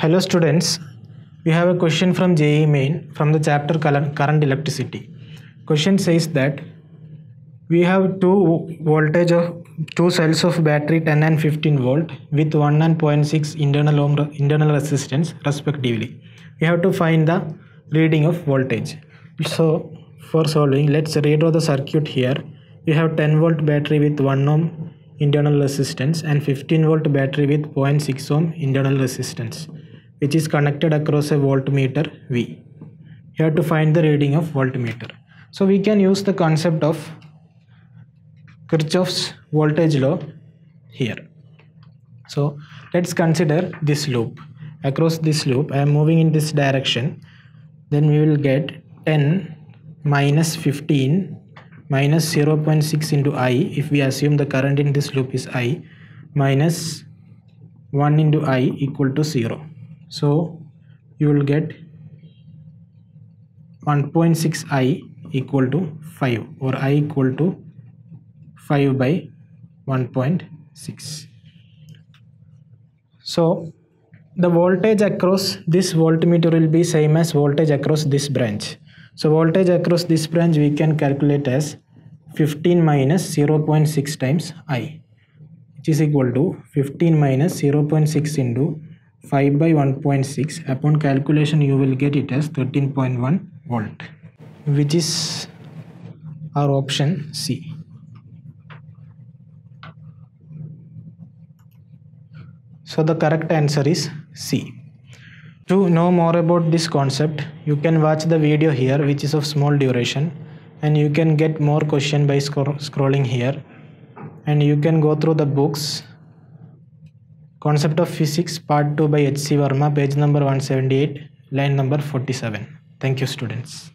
Hello students, we have a question from JEE Main from the chapter current electricity. Question says that we have two cells of battery 10 and 15 volt with 1 and 0.6 internal resistance respectively. We have to find the reading of voltage. So for solving, let's redraw the circuit here. We have 10 volt battery with 1 ohm internal resistance and 15 volt battery with 0.6 ohm internal resistance, which is connected across a voltmeter V. Here to find the reading of voltmeter. So we can use the concept of Kirchhoff's voltage law here. So let's consider this loop. Across this loop I am moving in this direction. Then we will get 10 minus 15 minus 0.6 into I, if we assume the current in this loop is I, minus 1 into I equal to 0. So you will get 1.6 I equal to 5, or I equal to 5 by 1.6. So the voltage across this voltmeter will be same as voltage across this branch. So voltage across this branch we can calculate as 15 minus 0.6 times I, which is equal to 15 minus 0.6 into 5 by 1.6. Upon calculation you will get it as 13.1 volt, which is our option C. So the correct answer is C. To know more about this concept, you can watch the video here, which is of small duration, and you can get more question by scrolling here, and you can go through the books Concept of Physics Part 2 by H.C. Verma, page number 178, line number 47. Thank you students.